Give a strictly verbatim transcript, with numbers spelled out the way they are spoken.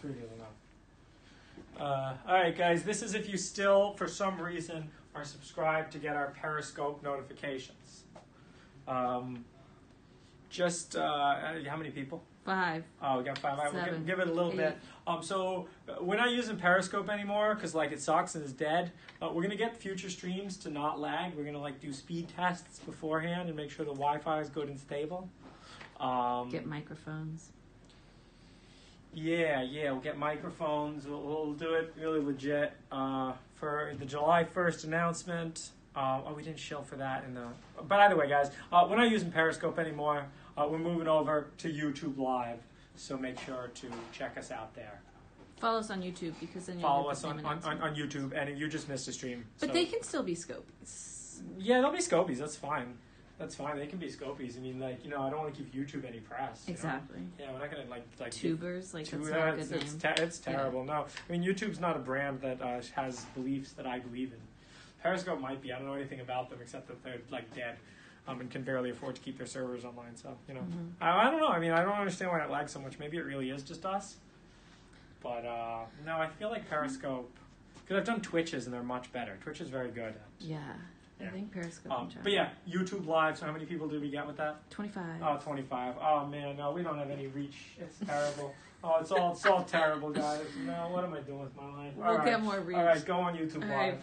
three is enough. Uh, all right, guys, this is if you still, for some reason, are subscribed to get our Periscope notifications. Um, just, uh, how many people? Five. Oh, we got five. Seven, right, we'll give it a little eight. bit. Um, so we're not using Periscope anymore because like it sucks and it's dead. But we're gonna get future streams to not lag. We're gonna like do speed tests beforehand and make sure the Wi-Fi is good and stable. Um, get microphones. Yeah, yeah, we'll get microphones. We'll, we'll do it really legit uh, for the July first announcement. Uh, oh, we didn't shill for that in the. But either way, guys, uh, we're not using Periscope anymore. Uh, we're moving over to YouTube Live, so make sure to check us out there. Follow us on YouTube because then you'll follow us on, on, on YouTube, and you just missed a stream. But so. They can still be Scopies. Yeah, they'll be Scopies. That's fine. That's fine. They can be Scopies. I mean, like you know, I don't want to give YouTube any press. Exactly. Know? Yeah, we're not gonna like like tubers like tubers. That's not it's, a good it's, name. Te it's terrible. Yeah. No, I mean YouTube's not a brand that uh, has beliefs that I believe in. Periscope might be. I don't know anything about them except that they're like dead. Um, and can barely afford to keep their servers online. So, you know, mm-hmm. I, I don't know. I mean, I don't understand why it lags so much. Maybe it really is just us. But, uh, no, I feel like Periscope, because I've done Twitches and they're much better. Twitch is very good. At, yeah, yeah, I think Periscope. Um, but, yeah, YouTube Live. So how many people did we get with that? twenty-five. Oh, twenty-five. Oh, man, no, we don't have any reach. It's terrible. Oh, it's all, it's all terrible, guys. No, what am I doing with my life? We'll all get right. more reach. All right, go on YouTube all Live. Right,